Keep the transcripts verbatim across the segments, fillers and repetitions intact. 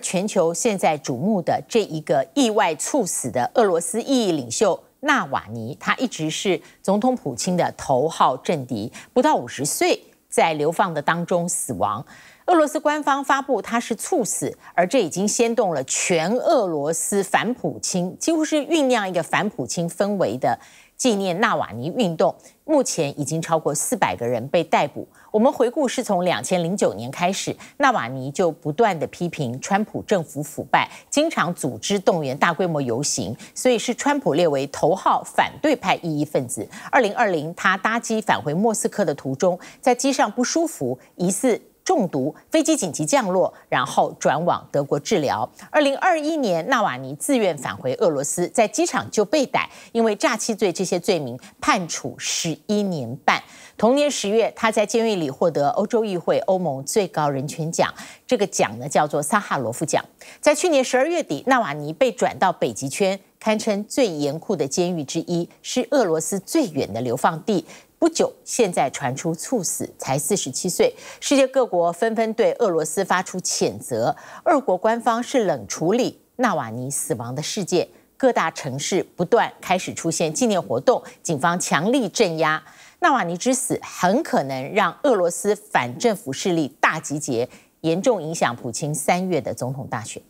全球现在瞩目的这一个意外猝死的俄罗斯异议领袖纳瓦尼，他一直是总统普京的头号政敌，不到五十岁，在流放的当中死亡。俄罗斯官方发布他是猝死，而这已经掀动了全俄罗斯反普京，几乎是酝酿一个反普京氛围的纪念纳瓦尼运动。目前已经超过四百个人被逮捕。我们回顾是从两千零九年开始，纳瓦尼就不断的批评川普政府腐败，经常组织动员大规模游行，所以是川普列为头号反对派异议分子。二零二零，他搭机返回莫斯科的途中，在机上不舒服，疑似中毒，飞机紧急降落，然后转往德国治疗。二零二一年，纳瓦尼自愿返回俄罗斯，在机场就被逮，因为诈欺罪这些罪名判处十一年半。同年十月，他在监狱里获得欧洲议会、欧盟最高人权奖，这个奖呢叫做萨哈罗夫奖。在去年十二月底，纳瓦尼被转到北极圈，堪称最严酷的监狱之一，是俄罗斯最远的流放地。不久，现在传出猝死，才四十七岁。世界各国纷纷对俄罗斯发出谴责。俄国官方是冷处理纳瓦尼死亡的事件，各大城市不断开始出现纪念活动，警方强力镇压。纳瓦尼之死很可能让俄罗斯反政府势力大集结，严重影响普京三月的总统大选。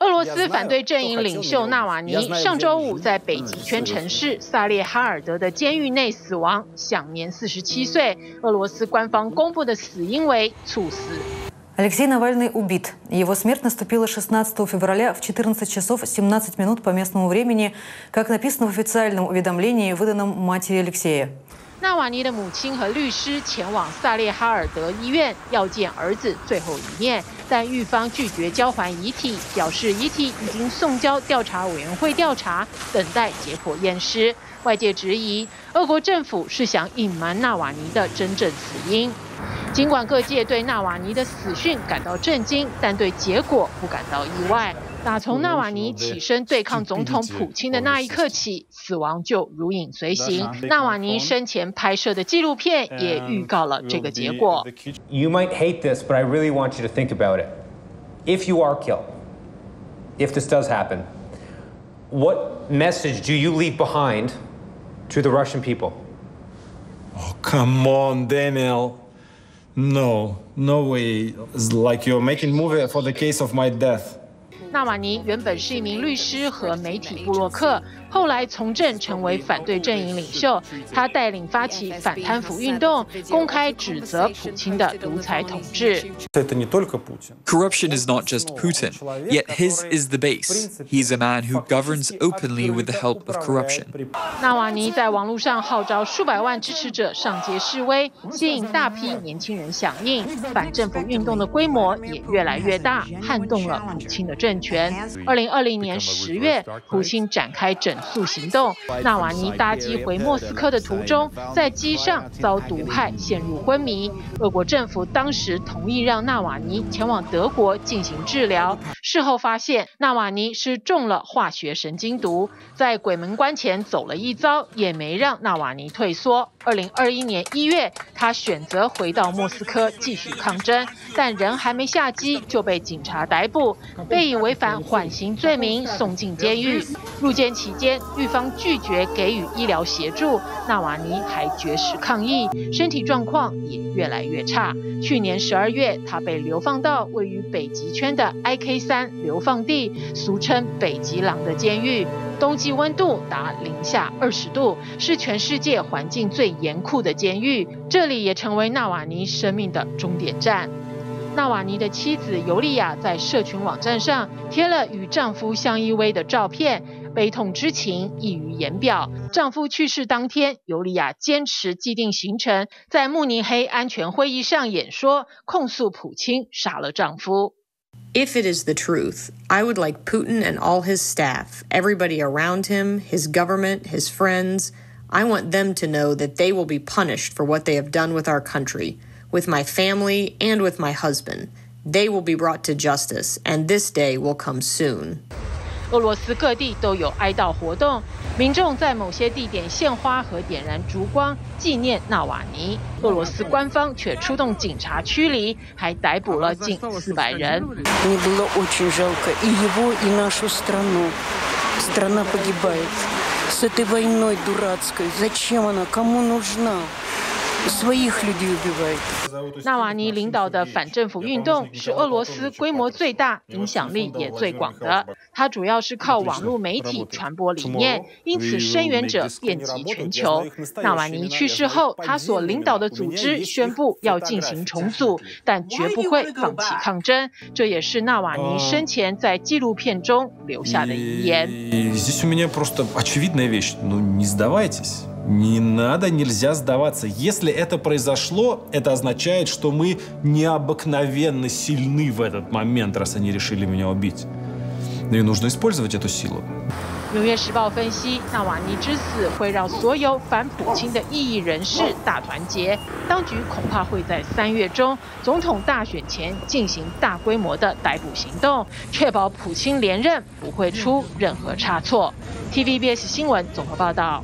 俄罗斯反对阵营领袖纳瓦尼上周五在北极圈城市萨列哈尔德的监狱内死亡，享年四十七岁。俄罗斯官方公布的死因为猝死。Алексей Навальный убит. Его смерть наступила шестнадцатого февраля в четырнадцать часов семнадцать минут по местному времени, как написано в официальном уведомлении, выданном матери Алексея. 纳瓦尼的母亲和律师前往萨列哈尔德医院要见儿子最后一面，但狱方拒绝交还遗体，表示遗体已经送交调查委员会调查，等待结果验尸。外界质疑，俄国政府是想隐瞒纳瓦尼的真正死因。尽管各界对纳瓦尼的死讯感到震惊，但对结果不感到意外。打从纳瓦尼起身对抗总统普京的那一刻起，死亡就如影随形。纳瓦尼生前拍摄的纪录片也预告了这个结果。You might hate this, but I really want you to think about it. If you are killed, if this does happen, what message do you leave behind to the Russian people? Oh, come on, Daniel. No, no way. It's like you're making movie for the case of my death. 纳瓦尼原本是一名律师和媒体部落客，后来从政成为反对阵营领袖。他带领发起反贪腐运动，公开指责普京的独裁统治。Corruption is not just Putin, yet his is the base. He is a man who governs openly with the help of corruption. 纳瓦尼在网络上号召数百万支持者上街示威，吸引大批年轻人响应，反政府运动的规模也越来越大，撼动了普京的政权。 二零二零年十月，普京展开整肃行动。纳瓦尼搭机回莫斯科的途中，在机上遭毒害，陷入昏迷。俄国政府当时同意让纳瓦尼前往德国进行治疗。事后发现，纳瓦尼是中了化学神经毒。在鬼门关前走了一遭，也没让纳瓦尼退缩。二零二一年一月，他选择回到莫斯科继续抗争，但人还没下机就被警察逮捕，被以为 违反缓刑罪名送进监狱。入监期间，狱方拒绝给予医疗协助，纳瓦尼还绝食抗议，身体状况也越来越差。去年十二月，他被流放到位于北极圈的 I K 三流放地，俗称北极狼的监狱。冬季温度达零下二十度，是全世界环境最严酷的监狱。这里也成为纳瓦尼生命的终点站。 纳瓦尼的妻子尤利亚在社群网站上贴了与丈夫相依偎的照片，悲痛之情溢于言表。丈夫去世当天，尤利亚坚持既定行程，在慕尼黑安全会议上演说，控诉普京杀了丈夫。 If it is the truth, I would like Putin and all his staff, everybody around him, his government, his friends, I want them to know that they will be punished for what they have done with our country. With my family and with my husband, they will be brought to justice, and this day will come soon. 俄罗斯各地都有哀悼活动，民众在某些地点献花和点燃烛光纪念纳瓦尼。俄罗斯官方却出动警察驱离，还逮捕了近四百人。Мне было очень жалко и его, и нашу страну. Страна погибает. С этой войной дурацкой. Зачем она? Кому нужна? 纳瓦尼领导的反政府运动是俄罗斯规模最大、影响力也最广的。它主要是靠网络媒体传播理念，因此声援者遍及全球。纳瓦尼去世后，他所领导的组织宣布要进行重组，但绝不会放弃抗争。这也是纳瓦尼生前在纪录片中留下的遗言。 Не надо, нельзя сдаваться. Если это произошло, это означает, что мы необыкновенно сильны в этот момент, раз они решили меня убить. И нужно использовать эту силу. 纽约时报分析，纳瓦尼之死会让所有反普京的异议人士大团结，当局恐怕会在三月中总统大选前进行大规模的逮捕行动，确保普京连任不会出任何差错。T V B S 新闻综合报道。